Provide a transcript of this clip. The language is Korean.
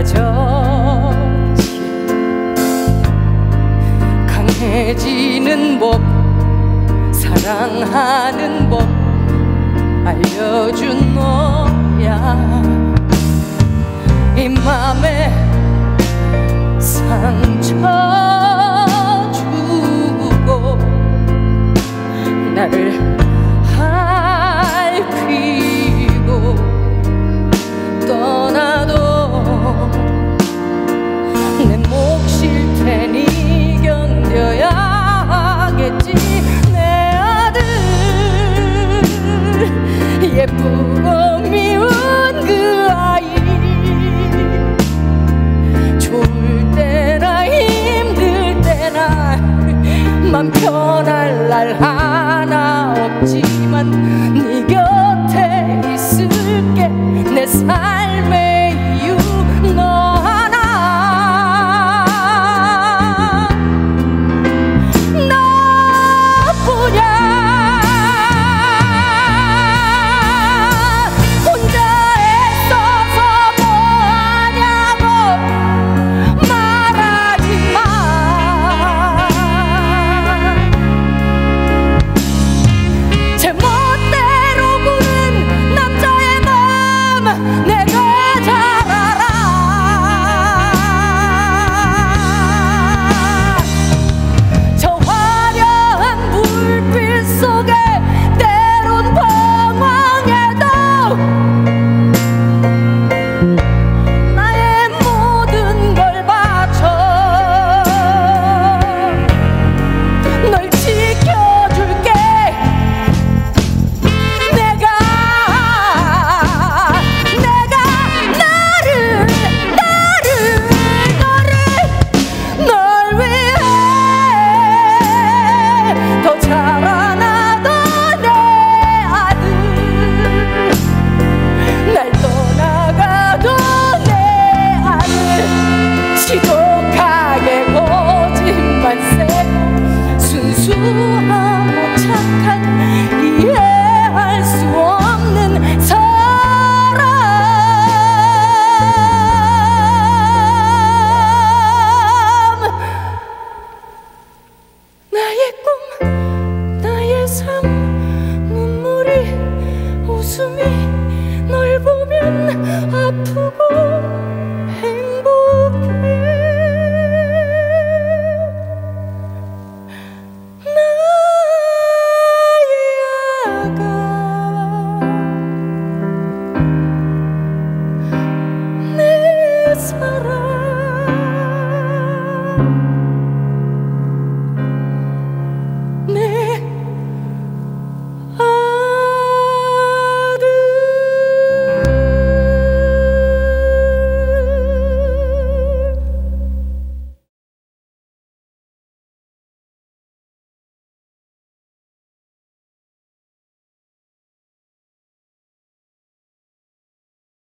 가졌지. 강해지는 법, 사랑하는 법 알려준 너야. 이 맘에 상처 주고 나를 핥히고 떠나도 내 몫일 테니 견뎌야겠지. 내 아들 예쁘고 미운 그 아이 좋을 때나 힘들 때나 맘 편할 날 하나 없지만 네 곁